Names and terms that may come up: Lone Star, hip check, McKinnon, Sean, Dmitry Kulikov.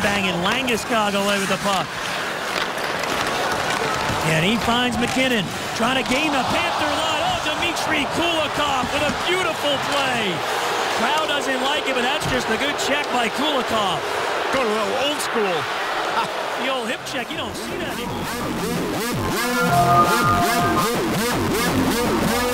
bang, and Langus got away with the puck. And he finds McKinnon, trying to gain the Panther line. Oh, Dmitry Kulikov with a beautiful play. Crowd doesn't like it, but that's just a good check by Kulikov. Go to old school. The old hip check, you don't see that anymore.